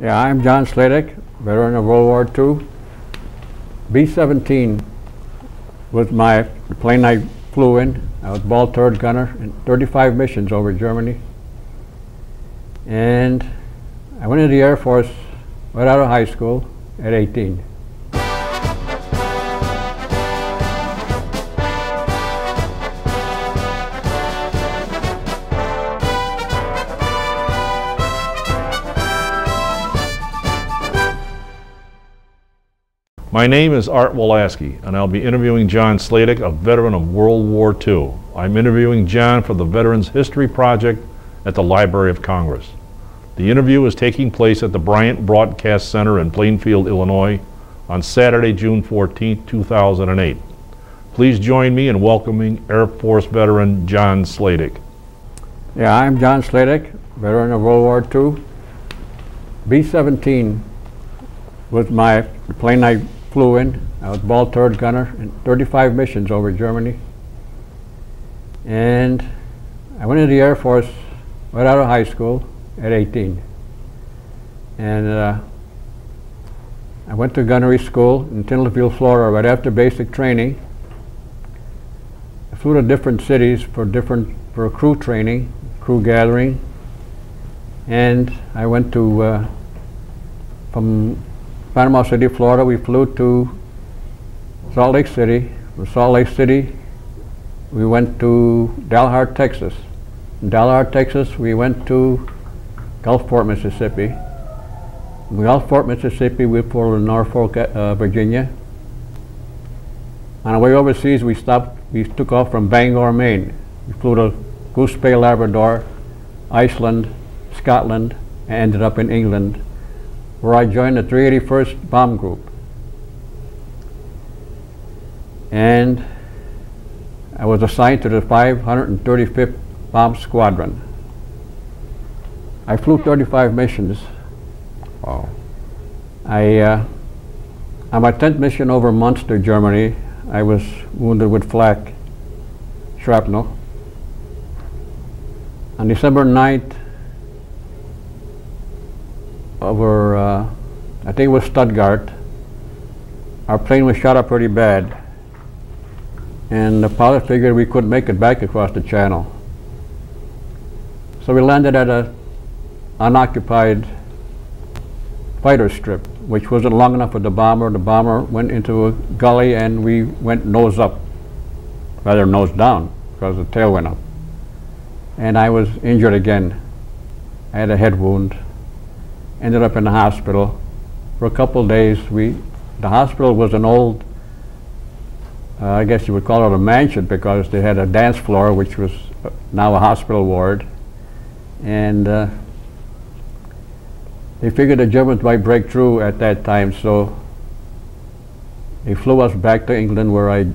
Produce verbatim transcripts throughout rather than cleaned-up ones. Yeah, I'm John Sladek, veteran of World War Two. B seventeen was my the plane I flew in. I was ball turret gunner in thirty-five missions over Germany. And I went into the Air Force right out of high school at eighteen. My name is Art Walaski, and I'll be interviewing John Sladek, a veteran of World War Two. I'm interviewing John for the Veterans History Project at the Library of Congress. The interview is taking place at the Bryant Broadcast Center in Plainfield, Illinois, on Saturday, June fourteenth, two thousand eight. Please join me in welcoming Air Force veteran John Sladek. Yeah, I'm John Sladek, veteran of World War Two. B seventeen was my the plane I flew in. I was ball turret gunner in thirty-five missions over Germany. And I went into the Air Force right out of high school at eighteen. And uh, I went to gunnery school in Tinselfield, Florida, right after basic training. I flew to different cities for different for crew training, crew gathering. And I went to uh, from Panama City, Florida, we flew to Salt Lake City. From Salt Lake City, we went to Dalhart, Texas. From Dalhart, Texas, we went to Gulfport, Mississippi. From Gulfport, Mississippi, we flew to Norfolk, uh, Virginia. On our way overseas, we stopped, we took off from Bangor, Maine. We flew to Goose Bay, Labrador, Iceland, Scotland, and ended up in England, where I joined the three eighty-first Bomb Group. And I was assigned to the five hundred thirty-fifth Bomb Squadron. I flew thirty-five missions. Wow. I, uh, on my tenth mission over Munster, Germany, I was wounded with flak shrapnel. On December ninth, over, uh, I think it was Stuttgart, our plane was shot up pretty bad. And the pilot figured we couldn't make it back across the channel. So we landed at an unoccupied fighter strip, which wasn't long enough for the bomber. The bomber went into a gully and we went nose up, rather nose down, because the tail went up. And I was injured again. I had a head wound. Ended up in the hospital for a couple of days. We, the hospital was an old, uh, I guess you would call it a mansion, because they had a dance floor, which was now a hospital ward. And uh, they figured the Germans might break through at that time, so they flew us back to England, where I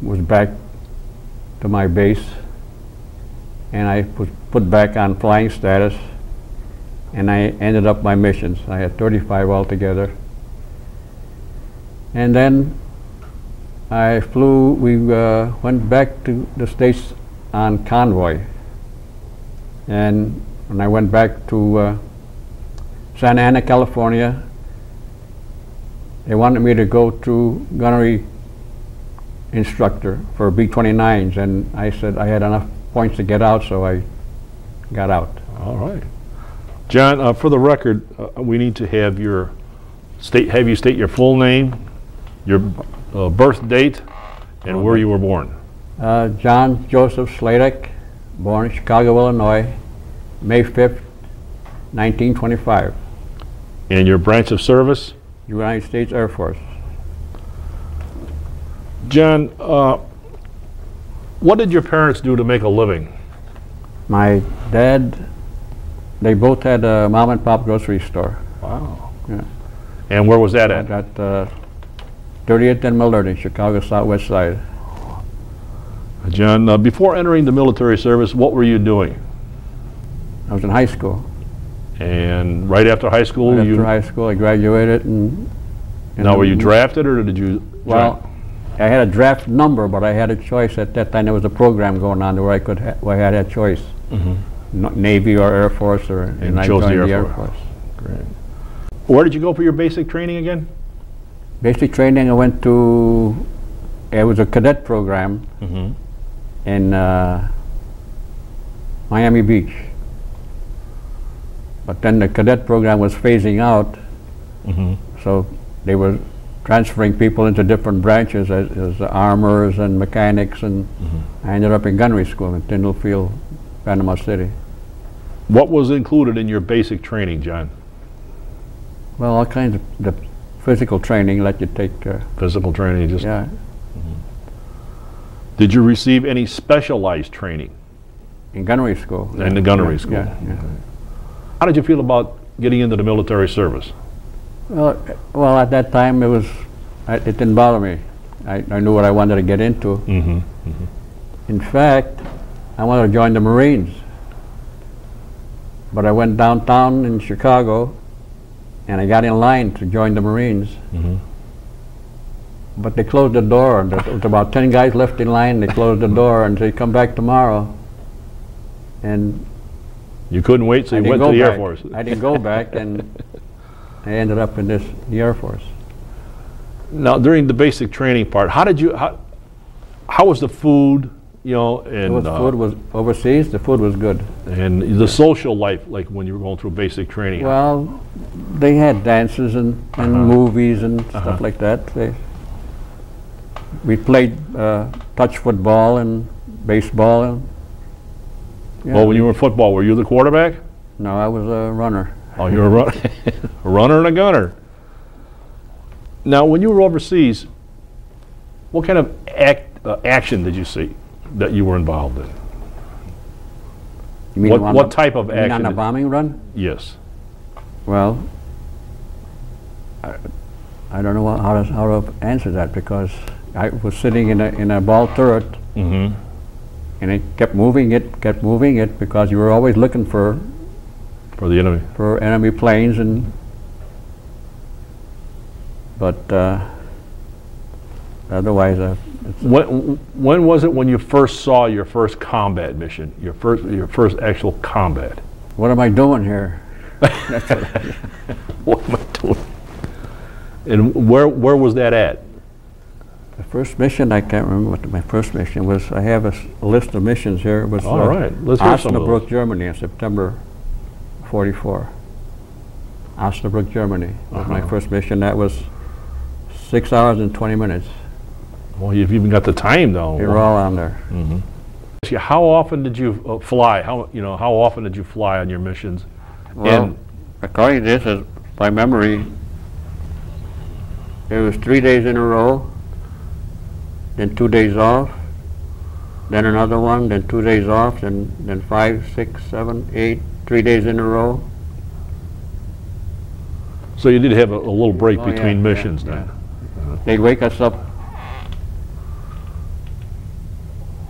was back to my base. And I was put back on flying status. And I ended up my missions. I had thirty-five altogether. And then I flew, we uh, went back to the States on convoy. And when I went back to uh, Santa Ana, California, they wanted me to go to gunnery instructor for B twenty-nines. And I said I had enough points to get out, so I got out. All right. John, uh, for the record, uh, we need to have your state. Have you state your full name, your uh, birth date, and where you were born. Uh, John Joseph Sladek, born in Chicago, Illinois, May fifth, nineteen twenty-five. And your branch of service? United States Air Force. John, uh, what did your parents do to make a living? My dad. They both had a mom and pop grocery store. Wow. Yeah. And where was that at? At uh, thirtieth and Millard in Chicago, Southwest Side. John, uh, before entering the military service, what were you doing? I was in high school. And right after high school, right after you? After high school, I graduated. And, and now, were you drafted, or did you? Well, draft? I had a draft number, but I had a choice at that time. There was a program going on where I could, ha where I had a choice. Mm-hmm. Navy or Air Force, or and, and I chose the Air, the Air Force. Force. Great. Where did you go for your basic training again? Basic training, I went to, it was a cadet program mm-hmm. in uh, Miami Beach. But then the cadet program was phasing out, mm-hmm. so they were transferring people into different branches as, as armors and mechanics, and mm-hmm. I ended up in gunnery school in Tyndallfield, Panama City. What was included in your basic training, John? Well, all kinds of the physical training, let you take uh, physical training, just yeah. Mm-hmm. Did you receive any specialized training? In gunnery school. In yeah. the gunnery yeah. school. Yeah. Yeah. Okay. How did you feel about getting into the military service? Well, well, at that time it was, I, it didn't bother me. I, I knew what I wanted to get into. Mm-hmm. Mm-hmm. In fact, I wanted to join the Marines. But I went downtown in Chicago and I got in line to join the Marines. Mm-hmm. But they closed the door. And there was about ten guys left in line. They closed the door and said, come back tomorrow. And you couldn't wait, so you went to the Air Force. I didn't go back, and I ended up in this, the Air Force. Now, during the basic training part, how did you, how, how was the food, you know? And the uh, food was overseas, the food was good. And the social life, like when you were going through basic training? Well, they had dances and, and uh-huh. movies and uh-huh. stuff like that. They, we played uh, touch football and baseball. And, yeah. Well, when you were in football, were you the quarterback? No, I was a runner. Oh, you were a runner, a runner and a gunner. Now, when you were overseas, what kind of act, uh, action did you see that you were involved in? You mean what, what type of you action? Mean on a bombing run? Yes. Well, I, I don't know how to, how to answer that, because I was sitting in a, in a ball turret. Mm-hmm. And it kept moving it, kept moving it, because you were always looking for for the enemy, for enemy planes, and but uh, otherwise. Uh, when when was it when you first saw your first combat mission, your first your first actual combat? What am I doing here? That's what, I, what am I doing? And where where was that at? The first mission, I can't remember what my first mission was. I have a, a list of missions here. It was all right. Let's hear some of those. Osnabrück, Germany, in September forty-four. Osnabrück, Germany was my first mission. That was six hours and twenty minutes. Well, you've even got the time, though. You're all on there. Mm-hmm. How often did you uh, fly? How you know? How often did you fly on your missions? Well, and according to this, is by memory, it was three days in a row. Then two days off, then another one, then two days off, then, then five, six, seven, eight, three days in a row. So you did have a, a little break oh, between yeah, missions yeah, then? Yeah. Uh-huh. They'd wake us up,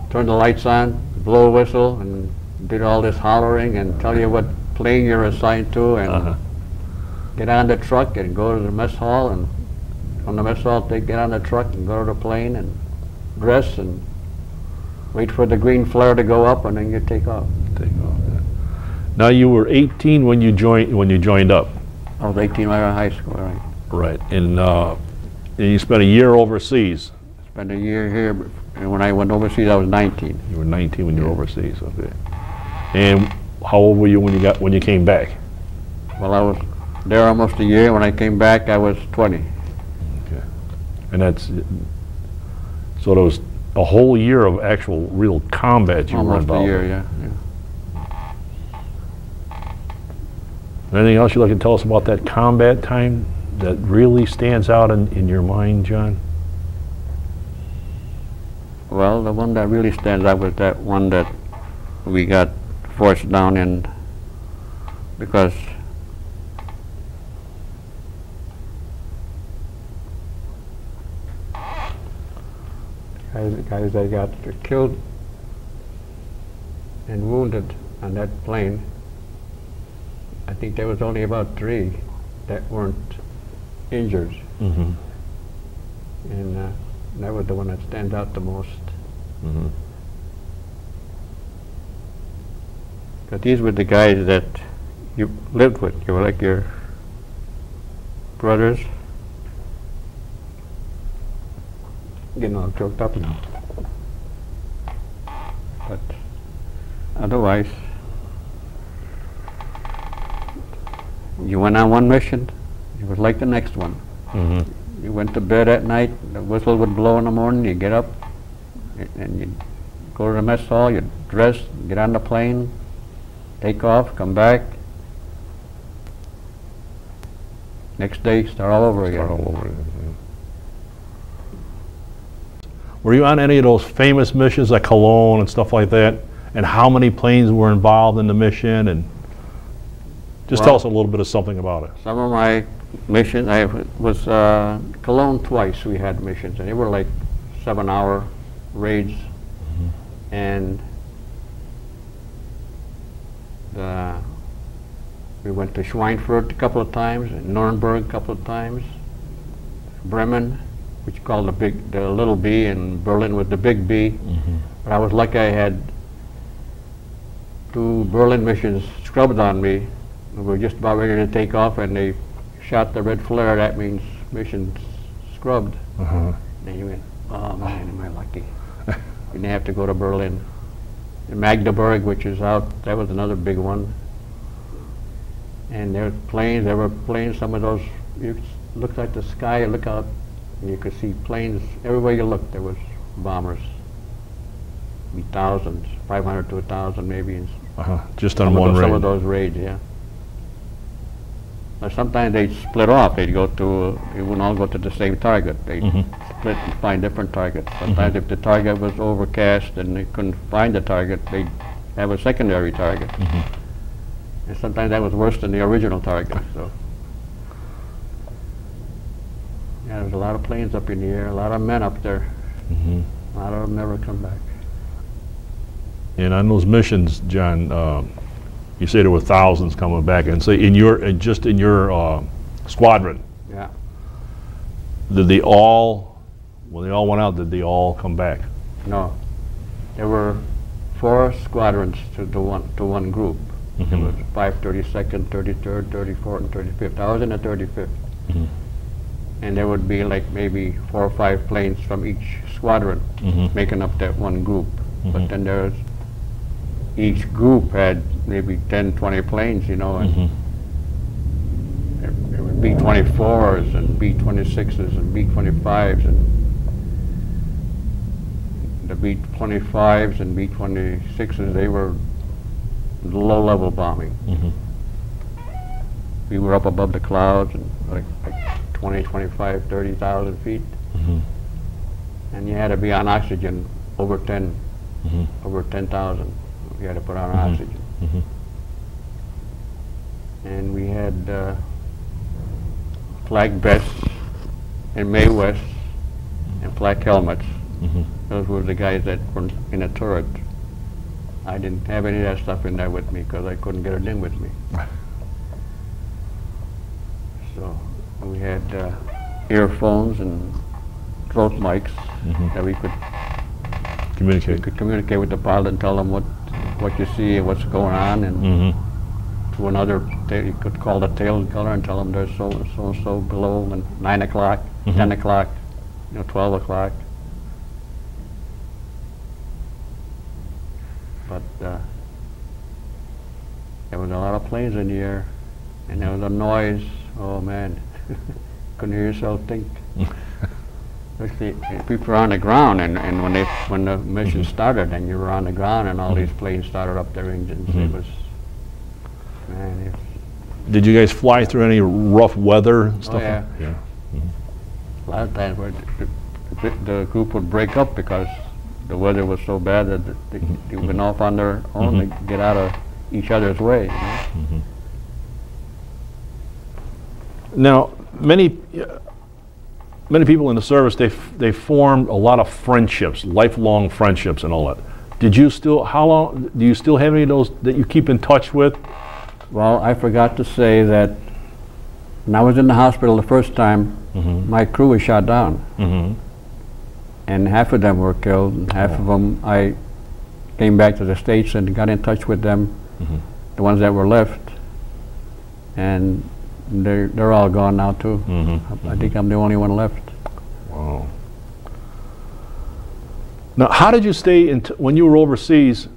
turn the lights on, blow a whistle, and did all this hollering and tell you what plane you're assigned to, and uh-huh. get on the truck and go to the mess hall, and from the mess hall they'd get on the truck and go to the plane and dress and wait for the green flare to go up, and then you take off. Take off. Yeah. Now, you were eighteen when you joined. When you joined up, I was eighteen when I was in high school, right? Right, and, uh, and you spent a year overseas. I spent a year here, and when I went overseas, I was nineteen. You were nineteen when you were yeah. overseas. Okay. And how old were you when you got when you came back? Well, I was there almost a year. When I came back, I was twenty. Okay, and that's. So there was a whole year of actual real combat you were involved in. Almost a year, yeah, yeah. Anything else you'd like to tell us about that combat time that really stands out in, in your mind, John? Well, the one that really stands out was that one that we got forced down in, because the guys that got killed and wounded on that plane, I think there was only about three that weren't injured. Mm-hmm. And uh, that was the one that stands out the most. Mm-hmm. But these were the guys that you lived with. You were like your brothers. Getting all choked up now. But otherwise, you went on one mission, it was like the next one. Mm-hmm. You went to bed at night, the whistle would blow in the morning, you'd get up, and you'd go to the mess hall, you'd dress, get on the plane, take off, come back. Next day, start all over again. Start all over again. Yeah. Were you on any of those famous missions like Cologne and stuff like that? And how many planes were involved in the mission? And just well, tell us a little bit of something about it. Some of my missions, I was uh, Cologne twice. We had missions, and they were like seven-hour raids, mm-hmm. and the. We went to Schweinfurt a couple of times, and Nuremberg a couple of times, Bremen, which you call the big, the little B, and Berlin with the big B. Mm-hmm. But I was lucky; I had two Berlin missions scrubbed on me. We were just about ready to take off, and they shot the red flare. That means mission scrubbed. Uh-huh. And you went, "Oh man, am I lucky?" We didn't have to go to Berlin. And Magdeburg, which is out, that was another big one. And there were planes, there were planes, some of those, you looked at the sky, you look out, and you could see planes, everywhere you looked there was bombers. Be thousands, five hundred to a thousand maybe. In uh-huh. Just on one raid. Some of those raids, yeah. Now, sometimes they'd split off, they'd go to, uh, they wouldn't all go to the same target. They'd mm-hmm. split and find different targets. Sometimes mm-hmm. if the target was overcast and they couldn't find the target, they'd have a secondary target. Mm-hmm. And sometimes that was worse than the original target. So, yeah, there was a lot of planes up in the air, a lot of men up there. Mm-hmm. A lot of them never come back. And on those missions, John, uh, you say there were thousands coming back, and say in your, uh, just in your uh, squadron. Yeah. Did they all, when they all went out, did they all come back? No, there were four squadrons to the one to one group. Mm-hmm. It was five, thirty-second, thirty-third, thirty-fourth, and thirty-fifth. I was in the thirty-fifth. Mm-hmm. And there would be like maybe four or five planes from each squadron mm-hmm. making up that one group. Mm-hmm. But then there's each group had maybe ten, twenty planes, you know, and mm-hmm. there, there were B twenty-fours and B twenty-sixes and B twenty-fives and the B twenty-fives and B twenty-sixes, they were low-level bombing. Mm-hmm. We were up above the clouds, and like, like twenty, twenty-five, thirty thousand feet. Mm-hmm. And you had to be on oxygen over ten, mm-hmm. over ten thousand. You had to put on mm-hmm. oxygen. Mm-hmm. And we had uh, flag vests and May West and black helmets. Mm-hmm. Those were the guys that were in a turret. I didn't have any of that stuff in there with me because I couldn't get it in with me. So we had uh, earphones and throat mics mm-hmm. that we could communicate. We could communicate with the pilot and tell them what what you see and what's going on, and mm-hmm. to another you could call the tail color and tell them there's so and so and so below, and nine o'clock, mm-hmm. ten o'clock, you know, twelve o'clock. But uh, there was a lot of planes in the air, and there was a noise. Oh man, couldn't hear yourself think. Especially if people were on the ground, and, and when they when the mission mm-hmm. started, and you were on the ground, and all mm-hmm. these planes started up their engines, mm-hmm. it was man. It was Did you guys fly through any rough weather and stuff? Oh, yeah, like? Yeah. Mm-hmm. A lot of times where the, the group would break up because the weather was so bad that they, they went off on their own mm-hmm. to get out of each other's way. You know? Mm-hmm. Now, many uh, many people in the service, they f they formed a lot of friendships, lifelong friendships, and all that. Did you still? How long do you still have any of those that you keep in touch with? Well, I forgot to say that when I was in the hospital the first time, mm-hmm. my crew was shot down. Mm-hmm. And half of them were killed, and half oh. of them, I came back to the States and got in touch with them, mm-hmm. the ones that were left, and they're, they're all gone now too. Mm-hmm. I, I think I'm the only one left. Wow. Now, how did you stay in, t when you were overseas,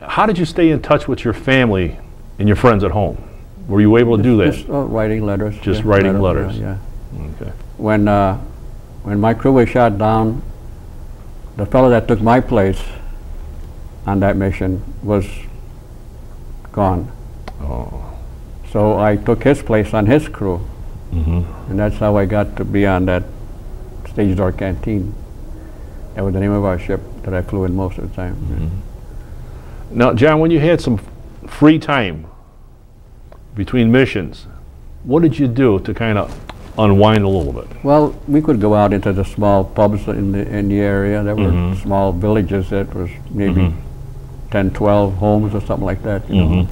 how did you stay in touch with your family and your friends at home? Were you able to just, do that? Just uh, writing letters. Just yeah, writing letters. letters. Yeah. Okay. When, uh, when my crew was shot down, the fellow that took my place on that mission was gone. Oh. So I took his place on his crew. Mm-hmm. And that's how I got to be on that Stage Door Canteen. That was the name of our ship that I flew in most of the time. Mm-hmm. Yeah. Now, John, when you had some free time between missions, what did you do to kind of unwind a little bit? Well, we could go out into the small pubs in the, in the area. There were mm-hmm. small villages that was maybe mm-hmm. ten, twelve homes or something like that. You mm-hmm. know.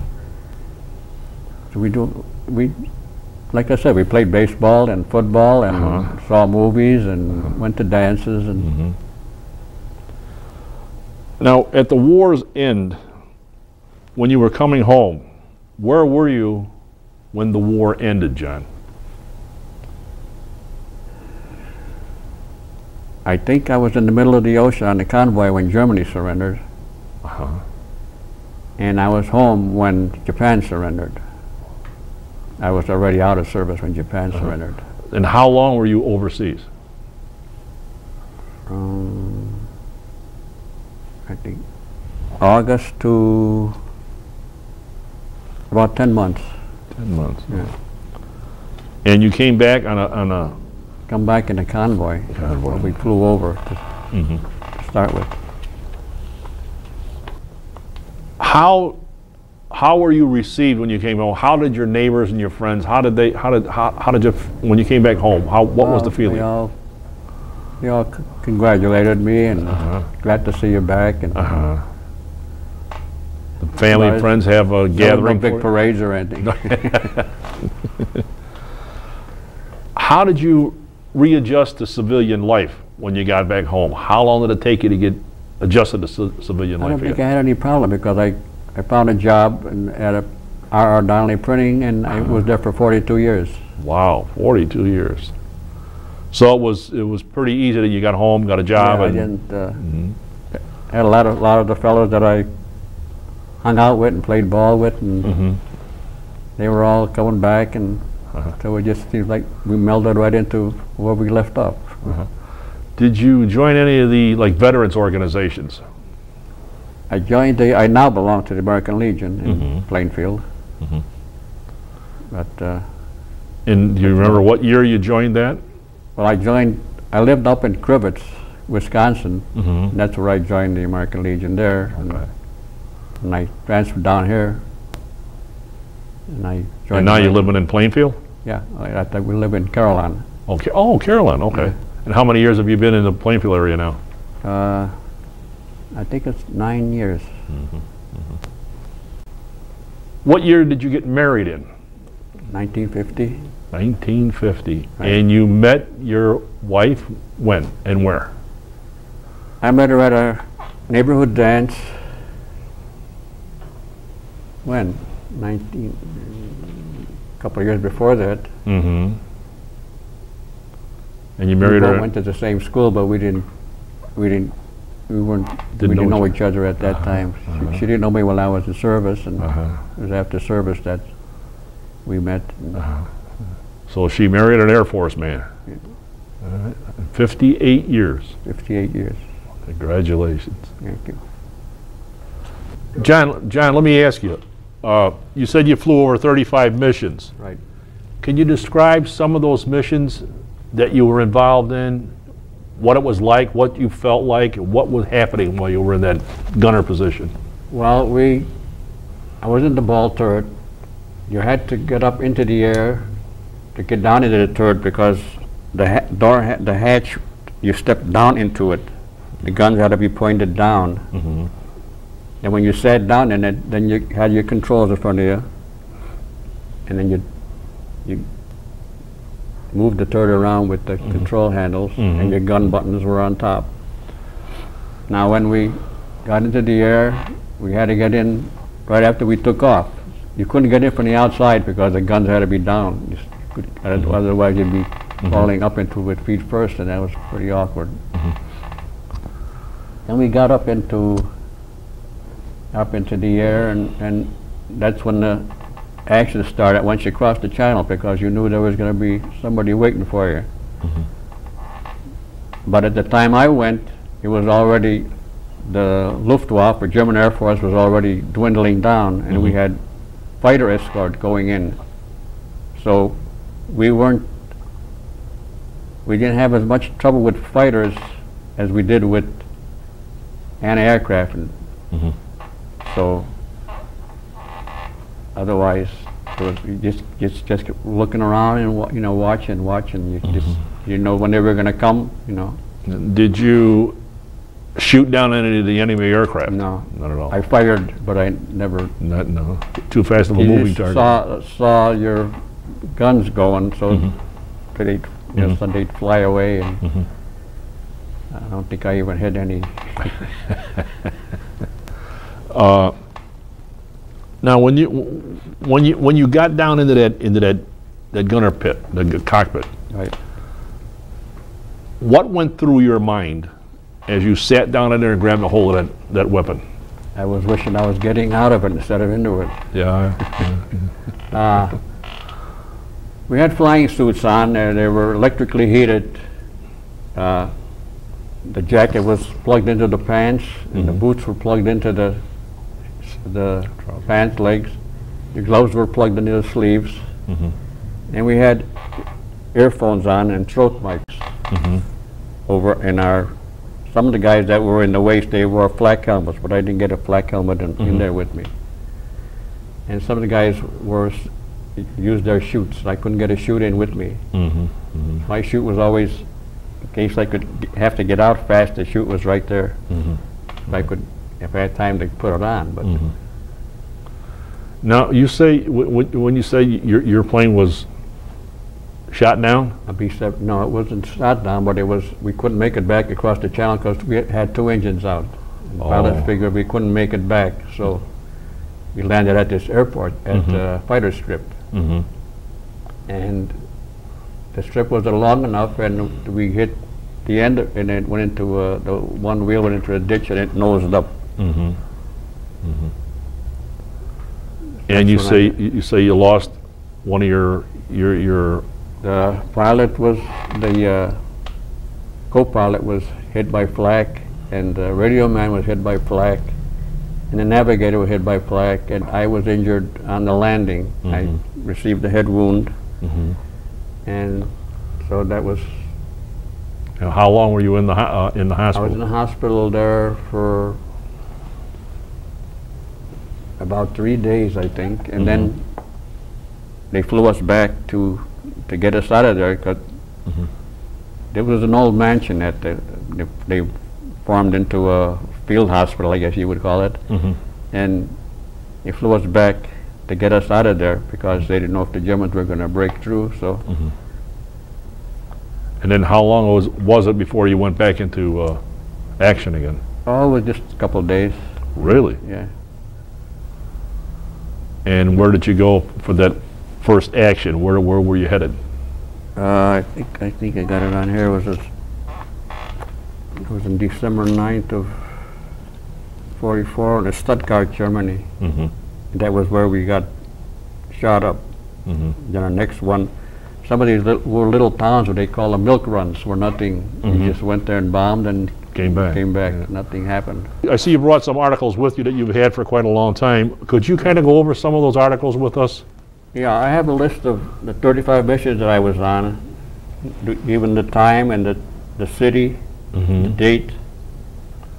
So we do, we, like I said, we played baseball and football and uh-huh. saw movies and uh-huh. went to dances. And mm-hmm. Now, at the war's end, when you were coming home, where were you when the war ended, John? I think I was in the middle of the ocean on the convoy when Germany surrendered. Uh-huh. And I was home when Japan surrendered. I was already out of service when Japan uh-huh. surrendered. And how long were you overseas? Um, I think August to about ten months. ten months. Yeah. And you came back on a... On a Come back in a convoy. Convoy. We flew over to, mm-hmm. to start with. How how were you received when you came home? How did your neighbors and your friends? How did they? How did how, how did you when you came back home? How what well, was the feeling? They all, they all c congratulated me and uh-huh. glad to see you back and. Uh-huh. The family and friends have a gathering. No big parades or anything. How did you readjust to civilian life when you got back home? How long did it take you to get adjusted to civilian life? I don't think I had any problem because I, I found a job in, at a R R Donnelly printing and I was there for forty-two years. Wow, forty-two years. So it was it was pretty easy that you got home, got a job. Yeah, and I didn't. Uh, mm-hmm. I had a lot of lot of the fellows that I hung out with and played ball with, and mm-hmm. they were all coming back, and uh-huh. so it just seems like we melded right into where we left off. Uh-huh. Did you join any of the like veterans organizations? I joined the, I now belong to the American Legion in mm-hmm. Plainfield. Mm-hmm. But, uh, and do you remember what year you joined that? Well, I joined, I lived up in Crivets, Wisconsin, mm-hmm. and that's where I joined the American Legion there. Okay. And, and I transferred down here. And I joined. And now you're living in Plainfield? Yeah, I, I think we live in Caroline. Okay. Oh, Caroline. Okay. Yeah. And how many years have you been in the Plainfield area now? Uh, I think it's nine years. Mm-hmm, mm-hmm. What year did you get married in? nineteen fifty. nineteen fifty. Right. And you met your wife when and where? I met her at a neighborhood dance. When? Nineteen, a couple of years before that. Mm-hmm. And you married we her? We went to the same school, but we didn't, we didn't, we weren't, didn't we didn't know, know each other at that uh-huh. time. Uh-huh. She, she didn't know me when I was in service, and uh-huh. it was after service that we met. Uh-huh. So she married an Air Force man. Yeah. Uh, Fifty-eight years. Fifty-eight years. Congratulations. Thank you. John, John, let me ask you. Uh, you said you flew over thirty-five missions. Right. Can you describe some of those missions that you were involved in, what it was like, what you felt like, and what was happening while you were in that gunner position? Well, we, I was in the ball turret. You had to get up into the air to get down into the turret because the ha door, ha the hatch, you stepped down into it. The guns had to be pointed down. Mm-hmm. And when you sat down in it, then you had your controls in front of you, and then you you moved the turret around with the mm-hmm. control handles, mm-hmm. and your gun buttons were on top. Now, when we got into the air, we had to get in right after we took off. You couldn't get in from the outside because the guns had to be down. You could, mm-hmm. otherwise you'd be mm-hmm. falling up into it with feet first, and that was pretty awkward. Mm-hmm. Then we got up into up into the air, and, and that's when the action started, once you crossed the channel, because you knew there was going to be somebody waiting for you. Mm-hmm. But at the time I went, it was already, the Luftwaffe, or German Air Force, was already dwindling down, and mm-hmm. we had fighter escort going in. So we weren't, we didn't have as much trouble with fighters as we did with anti-aircraft. Mm-hmm. So otherwise, so you just, just just looking around and wa you know watch and watch and you mm-hmm. just you know when they were going to come, you know. Did you shoot down any of the enemy aircraft? No, not at all. I fired, but I never. Not no. Too fast of a moving target. Saw saw your guns going, so mm-hmm. they'd you mm-hmm. know, so they'd fly away, and mm-hmm. I don't think I even hit any. uh, Now, when you when you when you got down into that into that that gunner pit, the g cockpit, right. What went through your mind as you sat down in there and grabbed a hold of that that weapon? I was wishing I was getting out of it instead of into it. Yeah. yeah. uh, we had flying suits on. They, they were electrically heated. Uh, the jacket was plugged into the pants, mm-hmm. and the boots were plugged into the. the Trouble. pants legs. The gloves were plugged into the sleeves. Mm-hmm. And we had earphones on and throat mics mm-hmm. over in our, some of the guys that were in the waist, they wore flak helmets, but I didn't get a flak helmet in, mm-hmm. in there with me. And some of the guys were, used their chutes. I couldn't get a chute in with me. Mm-hmm. Mm-hmm. My chute was always, in case I could have to get out fast, the chute was right there. Mm-hmm. If I could, if I had time to put it on, but. Mm-hmm. Now you say when you say your your plane was shot down. A B seventeen. No, it wasn't shot down, but it was. We couldn't make it back across the channel because we had two engines out. The oh. pilots figured we couldn't make it back, so we landed at this airport at mm-hmm. uh, Fighter Strip, mm-hmm. and the strip wasn't long enough, and we hit the end, and it went into uh, the one wheel went into a ditch, and it nosed up. Mm-hmm. Mm-hmm. And you say you say you lost one of your your your. The pilot was the uh, co-pilot was hit by flak, and the radio man was hit by flak, and the navigator was hit by flak, and I was injured on the landing. Mm-hmm. I received a head wound, mm-hmm. and so that was. And how long were you in the ho uh, in the hospital? I was in the hospital there for about three days, I think, and mm-hmm. then they flew us back to to get us out of there, because mm-hmm. there was an old mansion that they, they, they formed into a field hospital, I guess you would call it, mm-hmm. and they flew us back to get us out of there because they didn't know if the Germans were going to break through. So. Mm-hmm. And then how long was was it before you went back into uh, action again? Oh, it was just a couple of days. Really? Yeah. And where did you go for that first action? Where where were you headed? Uh, I think I think I got it on here. It was this, it was in December ninth of forty-four in Stuttgart, Germany. Mm-hmm. That was where we got shot up. Mm-hmm. Then our next one, some of these li were little towns, what they call them milk runs, were nothing. Mm-hmm. You just went there and bombed and came back. Came back. Yeah. Nothing happened. I see you brought some articles with you that you've had for quite a long time. Could you kind of go over some of those articles with us? Yeah, I have a list of the thirty-five missions that I was on, even the time and the, the city, mm-hmm. the date.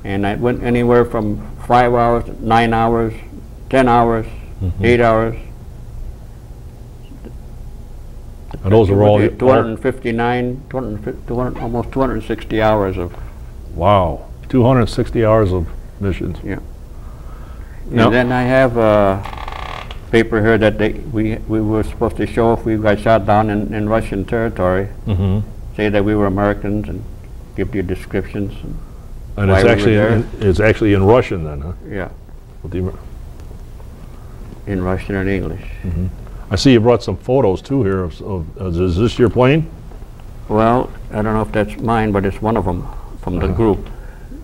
And I went anywhere from five hours, nine hours, ten hours, mm-hmm. eight hours. And those are all two hundred fifty-nine, two hundred, two hundred, almost two hundred sixty hours of. Wow, two hundred sixty hours of missions. Yeah. Now and then I have a paper here that they, we we were supposed to show if we got shot down in, in Russian territory, mm-hmm. say that we were Americans and give you descriptions. And, and it's actually we in, it's actually in Russian then, huh? Yeah. With the Amer in Russian and English. Mm-hmm. I see you brought some photos too here. Of, of, of is this your plane? Well, I don't know if that's mine, but it's one of them from uh-huh. the group.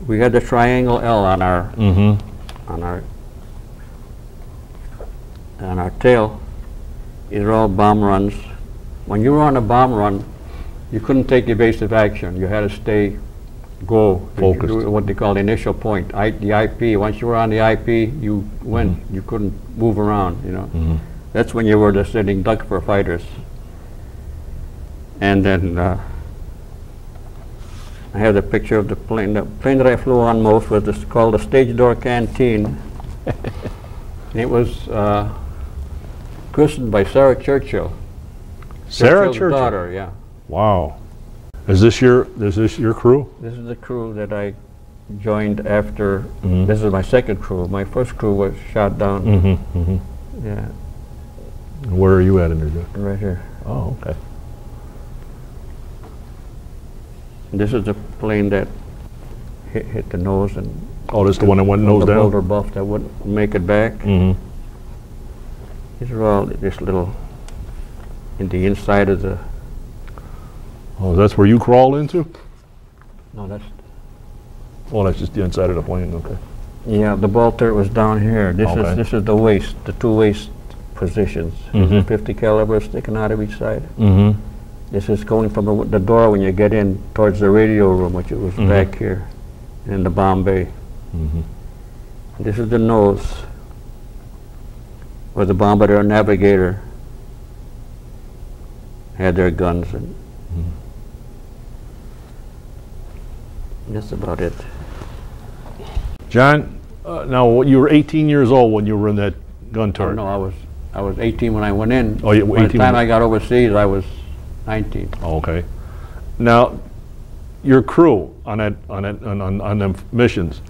We had the triangle L on our mm-hmm. on our on our tail. These are all bomb runs. When you were on a bomb run, you couldn't take evasive action. You had to stay go focused. What they call the initial point, I, the I P. Once you were on the I P, you went. Mm-hmm. You couldn't move around. You know, mm-hmm. that's when you were the sitting duck for fighters. And then uh, I have the picture of the plane. The plane that I flew on most was this called the Stage Door Canteen. And it was uh, christened by Sarah Churchill. Sarah Churchill's Churchill? Daughter, yeah. Wow. Is this your is this your crew? This is the crew that I joined after. Mm-hmm. This is my second crew. My first crew was shot down. Mm-hmm, mm-hmm. Yeah. And where are you at in there? Right here. Oh, okay. This is the plane that hit, hit the nose and. Oh, this is the one that went nose the down. The boulder buff that wouldn't make it back. Mm-hmm. These are all this little in the inside of the. Oh, that's where you crawled into? No, that's. Oh, that's just the inside of the plane. Okay. Yeah, the ball turret was down here. This okay. is this is the waist, the two waist positions. Mm-hmm. fifty caliber sticking out of each side. Mm-hmm. This is going from the, the door when you get in towards the radio room, which it was mm-hmm. back here in the bomb bay. Mm-hmm. This is the nose where the bombardier and navigator had their guns. And mm-hmm. that's about it. John, uh, now you were eighteen years old when you were in that gun turret. Oh, no, I was I was eighteen when I went in. Oh, you were eighteen. By the time I got overseas, I was nineteen. Oh, okay. Now, your crew on that on that on on, on them missions,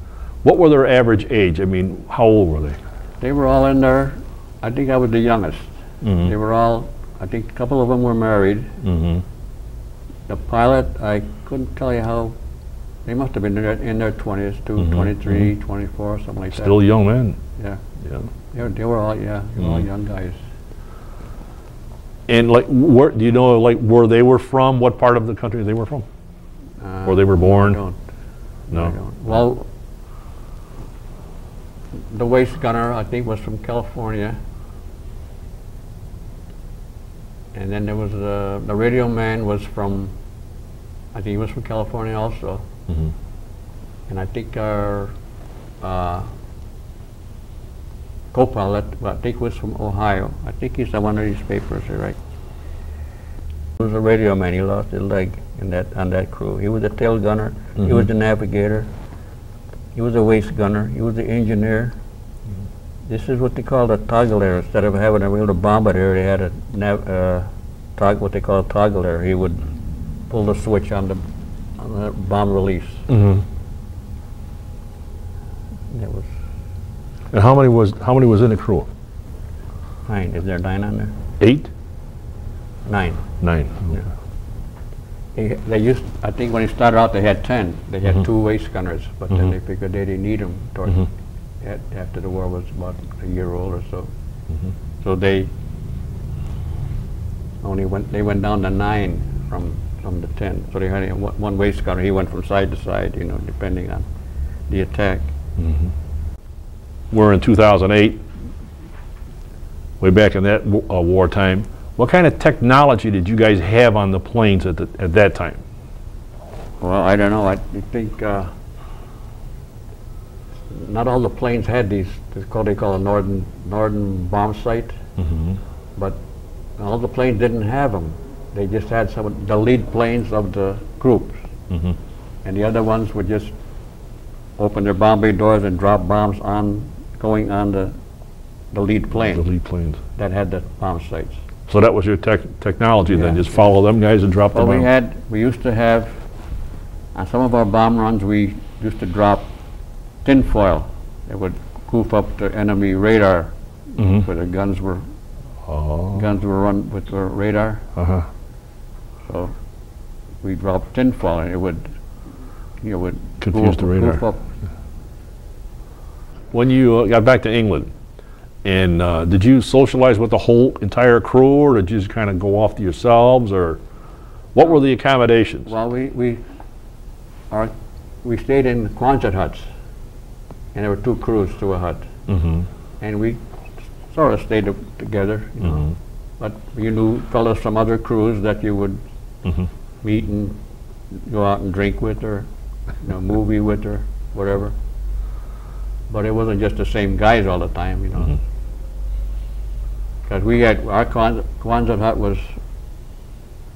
what were their average age? I mean, how old were they? They were all in there. I think I was the youngest. Mm-hmm. They were all. I think a couple of them were married. Mm-hmm. The pilot, I couldn't tell you how. They must have been in their twenties, too, mm-hmm. twenty-three, mm-hmm. twenty-four, something like that. Still young men. Yeah. Yeah. They were, they were all yeah, they were mm-hmm. all young guys. And like, where do you know like where they were from? What part of the country they were from? Uh, where they were born? I don't. No. I don't. Well, the waist gunner I think was from California, and then there was uh, the radio man was from, I think he was from California also, mm-hmm. and I think our uh, co-pilot, well, I think was from Ohio. I think he's on one of these papers here, right? He was a radio man. He lost his leg in that on that crew. He was a tail gunner. Mm-hmm. He was the navigator. He was a waist gunner. He was the engineer. Mm-hmm. This is what they call a toggle air. Instead of having a real bombardier, they had a nav uh, tog what they call a toggle air. He would pull the switch on the, on the bomb release. Mm-hmm. That was. And how many was how many was in the crew? Nine. Is there nine on there? Eight. Nine. Nine. Okay. They, they used. I think when it started out, they had ten. They had mm-hmm. two waist gunners, but mm-hmm. then they figured they didn't need them. Towards mm-hmm. at, after the war was about a year old or so, mm-hmm. so they only went. They went down to nine from from the ten. So they had one, one waist gunner. He went from side to side, you know, depending on the attack. Mm-hmm. We're in two thousand eight, way back in that uh, wartime. What kind of technology did you guys have on the planes at, the, at that time? Well, I don't know. I think uh, not all the planes had these, this called, they call a northern, northern bomb sight, mm-hmm. but all the planes didn't have them. They just had some of the lead planes of the groups, mm-hmm. and the other ones would just open their bomb bay doors and drop bombs on going on the the lead plane. The lead planes that had the bomb sites. So that was your tech technology yeah, then, just yeah. follow them guys and drop well, them. Well, we had we used to have on some of our bomb runs we used to drop tinfoil that would goof up the enemy radar, mm-hmm. where the guns were oh. guns were run with the radar. Uh-huh. So we dropped tinfoil and it would you know would confuse the radar. Goof up. When you uh, got back to England, And uh, did you socialize with the whole entire crew, or did you just kind of go off to yourselves, or what were the accommodations? Well, we we, our, we stayed in Quonset huts, and there were two crews to a hut, mm-hmm. and we sort of stayed together. You mm-hmm. know. But you knew fellows from other crews that you would mm-hmm. meet and go out and drink with, or you know, movie with, or whatever. But it wasn't just the same guys all the time, you know. Mm-hmm. Because we had, our Quonset hut was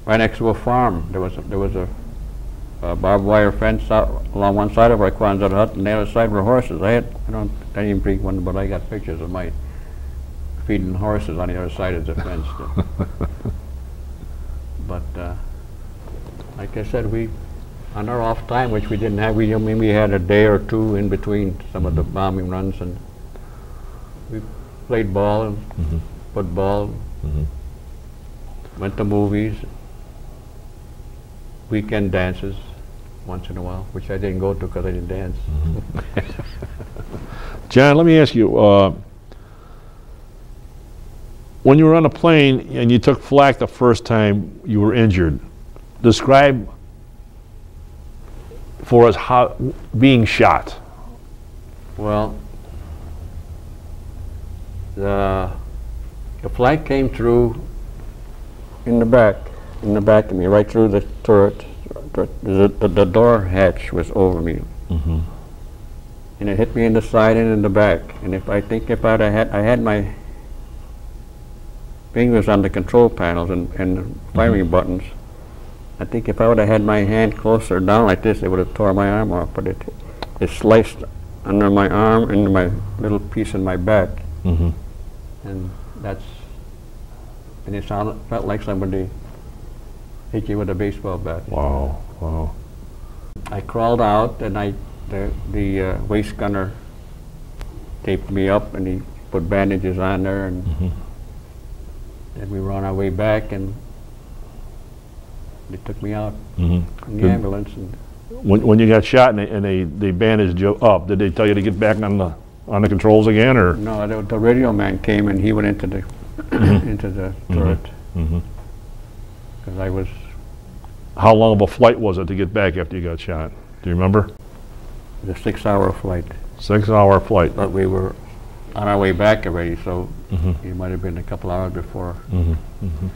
right next to a farm. There was a, there was a, a barbed wire fence out along one side of our Quonset hut, and the other side were horses. I had, I don't, I didn't breed one, but I got pictures of my feeding horses on the other side of the fence. But uh, like I said, we, on our off time, which we didn't have, we, I mean, we had a day or two in between some of the bombing runs, and we played ball and mm-hmm. football, mm-hmm. went to movies, weekend dances once in a while, which I didn't go to because I didn't dance. Mm-hmm. John, let me ask you, uh, when you were on a plane and you took flak the first time, you were injured. Describe for us how being shot. Well, the The flak came through in the back, in the back of me, right through the turret. The, the, the door hatch was over me, mm-hmm. and it hit me in the side and in the back. And if I think about, I had I had my fingers on the control panels and and firing mm-hmm. buttons. I think if I would have had my hand closer down like this, it would have tore my arm off. But it it sliced under my arm, into my little piece in my back, mm-hmm. and. That's, and it sounded, felt like somebody hit you with a baseball bat. Wow, wow. I crawled out, and I, the, the uh, waist gunner taped me up, and he put bandages on there, and mm-hmm. and we were on our way back, and they took me out mm-hmm. in the did ambulance. And when, when you got shot and they, and they, they bandaged you up, did they tell you to get back on the on the controls again, or no? The, the radio man came and he went into the into the turret because mm-hmm. I was. How long of a flight was it to get back after you got shot? Do you remember? The six-hour flight. Six-hour flight. But we were on our way back already, so mm-hmm. it might have been a couple hours before. Mm-hmm. Mm-hmm.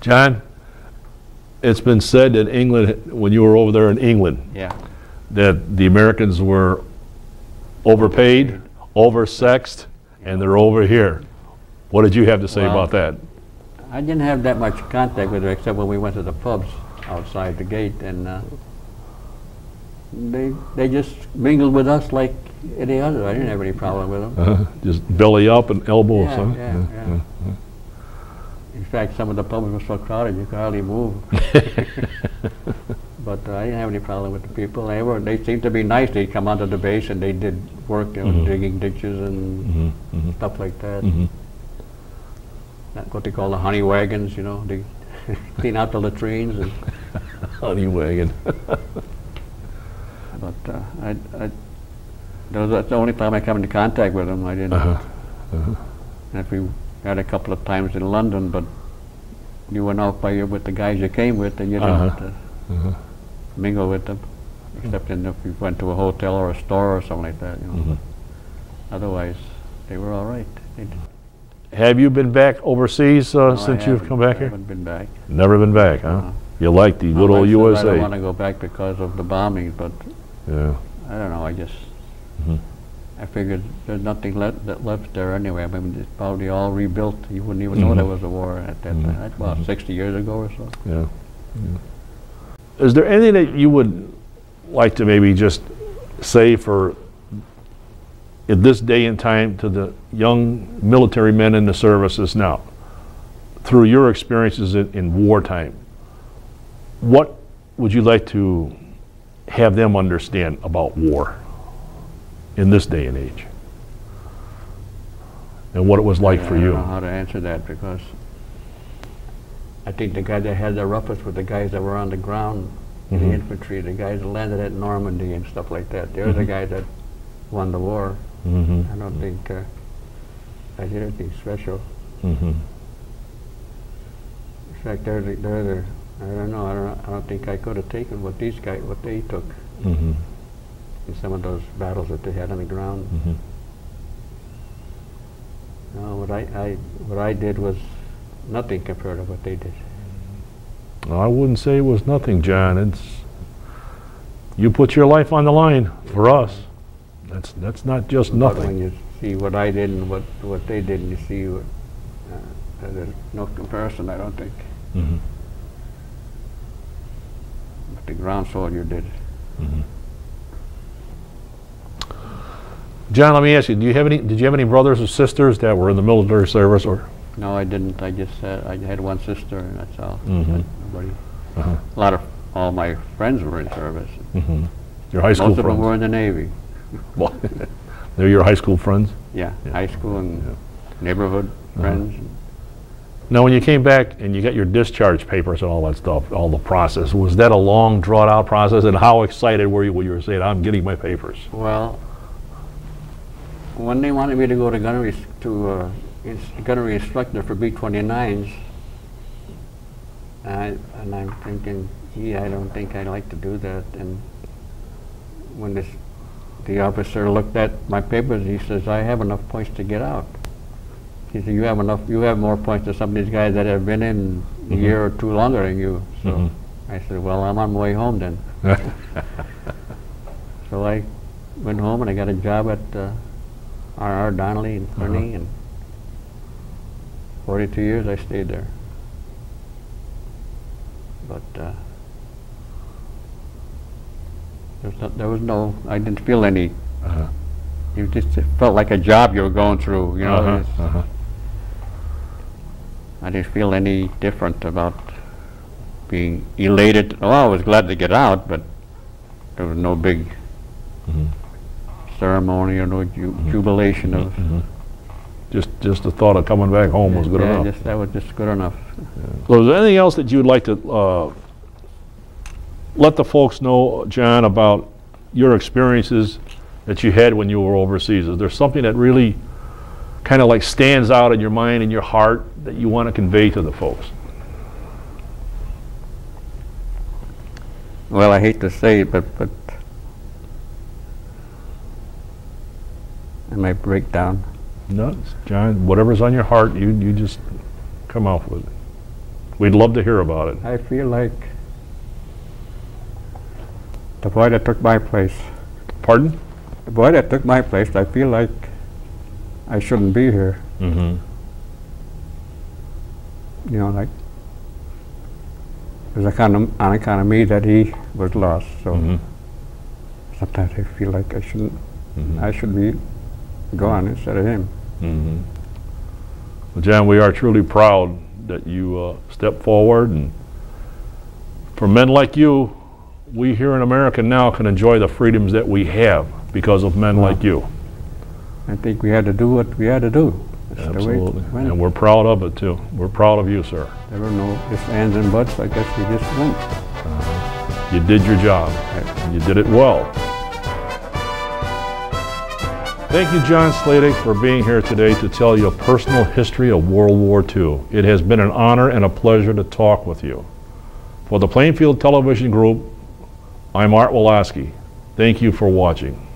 John, it's been said that England, when you were over there in England, yeah, that the Americans were overpaid, oversexed, and they're over here. What did you have to say well, about that? I didn't have that much contact with her except when we went to the pubs outside the gate, and uh, they they just mingled with us like any other. I didn't have any problem with them. Uh-huh. Just belly up and elbows, yeah, huh? Yeah, yeah, yeah. Yeah. In fact, some of the pubs were so crowded you could hardly move. But uh, I didn't have any problem with the people. They were, they seemed to be nice. They'd come onto the base and they did work, you know, mm-hmm. digging ditches and mm-hmm. Mm-hmm. stuff like that. Mm-hmm. That's what they call the honey wagons, you know. They clean out the latrines. And honey wagon. But uh, I, I, that's the only time I come into contact with them. I didn't. Uh-huh. Uh-huh. And if we had a couple of times in London, but you went out by your, with the guys you came with, and you didn't. Uh-huh. Uh-huh. mingle with them, except in if we went to a hotel or a store or something like that, you know. Mm-hmm. Otherwise, they were all right. Have you been back overseas uh, no, since you've come back I here? I haven't been back. Never been back, huh? Uh-huh. You like the good old U S A. I don't want to go back because of the bombings, but yeah. I don't know, I just, mm-hmm. I figured there's nothing left, that left there anyway. I mean, it's probably all rebuilt. You wouldn't even mm-hmm. know there was a war at that mm-hmm. time. That's about mm-hmm. sixty years ago or so. Yeah. Yeah. Is there anything that you would like to maybe just say for at this day and time to the young military men in the services now, through your experiences in, in wartime? What would you like to have them understand about war in this day and age? And what it was like I for you? I don't know how to answer that, because I think the guys that had the roughest were the guys that were on the ground in mm-hmm. the infantry, the guys that landed at Normandy and stuff like that. They were mm-hmm. the guys that won the war. Mm-hmm. I don't think uh, I did anything special. Mm-hmm. In fact, there's a, there's a, I don't know, I don't, I don't think I could have taken what these guys, what they took mm-hmm. in some of those battles that they had on the ground. Mm-hmm. No, what I, I, what I did was nothing compared to what they did. Well, I wouldn't say it was nothing, John. It's, you put your life on the line for us. That's, that's not just but nothing. When you see what I did and what, what they did, you see what, uh, there's no comparison, I don't think. Mm-hmm. But the ground soldier did. Mm-hmm. John, let me ask you: Do you have any? Did you have any brothers or sisters that were in the military service, or? No, I didn't. I just had, I had one sister, and that's all. Mm-hmm. Nobody. Uh-huh. A lot of all my friends were in service. Mm-hmm. Your high school. Most friends. Of them were in the Navy. Well, they're your high school friends. Yeah, yeah. High school and yeah. neighborhood uh-huh. friends. Now, when you came back and you got your discharge papers and all that stuff, all the process, was that a long, drawn-out process? And how excited were you when you were saying, "I'm getting my papers"? Well. When they wanted me to go to gunnery to uh, ins gunnery instructor for B twenty-nines, I, and I'm thinking, gee, I don't think I like to do that. And when this, the officer looked at my papers, he says, "I have enough points to get out." He said, "You have enough. You have more points than some of these guys that have been in mm-hmm. a year or two longer than you." So mm-hmm. I said, "Well, I'm on my way home then." So I went home and I got a job at. Uh, R R Donnelly in Kearney, uh-huh. and forty-two years I stayed there. But uh, there, was no, there was no, I didn't feel any, uh-huh. you just it felt like a job you were going through, you know. Uh-huh. Uh-huh. I didn't feel any different about being elated. Oh, I was glad to get out, but there was no big, mm-hmm. ceremony or no ju mm-hmm. jubilation of mm-hmm. just just the thought of coming back home yeah, was good yeah, enough. Just, that was just good enough. Yeah. So, is there anything else that you'd like to uh, let the folks know, John, about your experiences that you had when you were overseas? Is there something that really kind of like stands out in your mind and your heart that you want to convey to the folks? Well, I hate to say it, but but. I might break down. No, John, whatever's on your heart, you, you just come off with it. We'd love to hear about it. I feel like the boy that took my place. Pardon? The boy that took my place, I feel like I shouldn't be here. Mm-hmm. You know, like, it was an economy that he was lost, so mm-hmm. sometimes I feel like I shouldn't, mm-hmm. I should be gone instead of him. Mm-hmm. Well, John, we are truly proud that you uh, stepped forward, and for men like you, we here in America now can enjoy the freedoms that we have because of men well, like you. I think we had to do what we had to do. That's absolutely, the way and we're proud of it too. We're proud of you, sir. There were no ifs, ands, and buts. I guess we just went. Uh, you did your job. And you did it well. Thank you, John Sladek, for being here today to tell you a personal history of World War Two. It has been an honor and a pleasure to talk with you. For the Plainfield Television Group, I'm Art Walaski. Thank you for watching.